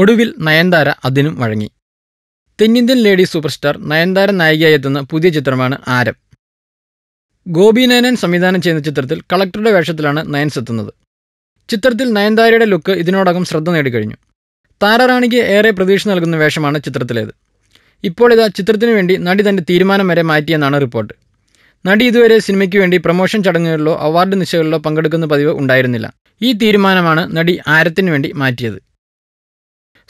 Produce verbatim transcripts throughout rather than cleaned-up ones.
ഒടുവിൽ നയൻതാര അതിനും വഴങ്ങി. തെന്നിന്ത്യൻ ലേഡി സൂപ്പർ സ്റ്റാർ നയൻതാര നായികയായെത്തുന്ന പുതിയ ചിത്രമാണ് ആരം. ഗോപിനയനൻ സംവിധാനം ചെയ്യുന്ന ചിത്രത്തിൽ കളക്ടറുടെ വേഷത്തിലാണ് നയൻസെത്തുന്നത്. ചിത്രത്തിൽ നയൻതാരയുടെ ലുക്ക് ഇതിനോടകം ശ്രദ്ധ നേടിക്കഴിഞ്ഞു. താരറാണിക്ക് ഏറെ പ്രതീക്ഷ നൽകുന്ന വേഷമാണ് ചിത്രത്തിലേത്. ഇപ്പോൾ ഇതാ ചിത്രത്തിനു വേണ്ടി നടി തൻ്റെ തീരുമാനം വരെ മാറ്റിയെന്നാണ് റിപ്പോർട്ട്. നടി ഇതുവരെ സിനിമയ്ക്ക് വേണ്ടി പ്രൊമോഷൻ ചടങ്ങുകളിലോ അവാർഡ് നിശകളിലോ പങ്കെടുക്കുന്ന പതിവ് ഉണ്ടായിരുന്നില്ല. ഈ തീരുമാനമാണ് നടി ആരത്തിനു വേണ്ടി മാറ്റിയത്.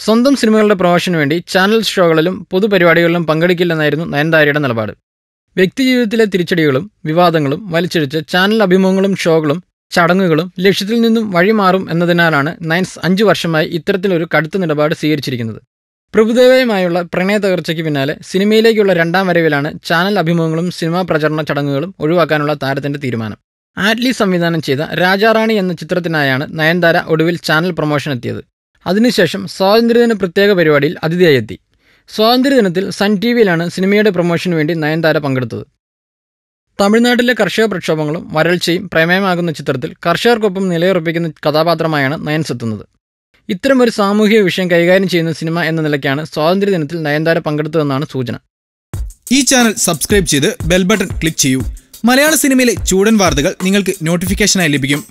സ്വന്തം സിനിമകളുടെ പ്രൊമോഷന് വേണ്ടി ചാനൽ ഷോകളിലും പൊതുപരിപാടികളിലും പങ്കെടുക്കില്ലെന്നായിരുന്നു നയൻതാരയുടെ നിലപാട്. വ്യക്തിജീവിതത്തിലെ തിരിച്ചടികളും വിവാദങ്ങളും വലിച്ചിഴച്ച് ചാനൽ അഭിമുഖങ്ങളും ഷോകളും ചടങ്ങുകളും ലക്ഷ്യത്തിൽ നിന്നും വഴിമാറും എന്നതിനാലാണ് നയൻസ് അഞ്ചു വർഷമായി ഇത്തരത്തിലൊരു കടുത്ത നിലപാട് സ്വീകരിച്ചിരിക്കുന്നത്. പ്രഭുദേവയുമായുള്ള പ്രണയ തകർച്ചയ്ക്ക് പിന്നാലെ സിനിമയിലേക്കുള്ള രണ്ടാം വരവിലാണ് ചാനൽ അഭിമുഖങ്ങളും സിനിമാ പ്രചരണ ചടങ്ങുകളും ഒഴിവാക്കാനുള്ള താരത്തിൻ്റെ തീരുമാനം. ആറ്റ്ലി സംവിധാനം ചെയ്ത രാജാറാണി എന്ന ചിത്രത്തിനായാണ് നയൻതാര ഒടുവിൽ ചാനൽ പ്രൊമോഷൻ എത്തിയത്. അതിനുശേഷം സ്വാതന്ത്ര്യദിന പ്രത്യേക പരിപാടിയിൽ അതിഥിയായെത്തി. സ്വാതന്ത്ര്യദിനത്തിൽ സൺ ടി വിയിലാണ് സിനിമയുടെ പ്രൊമോഷന് വേണ്ടി നയൻതാര പങ്കെടുത്തത്. തമിഴ്നാട്ടിലെ കർഷക പ്രക്ഷോഭങ്ങളും വരൾച്ചയും പ്രമേയമാകുന്ന ചിത്രത്തിൽ കർഷകർക്കൊപ്പം നിലയുറപ്പിക്കുന്ന കഥാപാത്രമായാണ് നയൻസ് എത്തുന്നത്. ഇത്തരം ഒരു സാമൂഹിക വിഷയം കൈകാര്യം ചെയ്യുന്ന സിനിമ എന്ന നിലയ്ക്കാണ് സ്വാതന്ത്ര്യദിനത്തിൽ നയൻതാര പങ്കെടുത്തതെന്നാണ് സൂചന. ഈ ചാനൽ സബ്സ്ക്രൈബ് ചെയ്ത് ബെൽ ബട്ടൺ ക്ലിക്ക് ചെയ്യൂ. മലയാള സിനിമയിലെ ചൂടൻ വാർത്തകൾ നിങ്ങൾക്ക് നോട്ടിഫിക്കേഷനായി ലഭിക്കും.